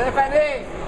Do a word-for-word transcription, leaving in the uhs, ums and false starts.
Stephanie!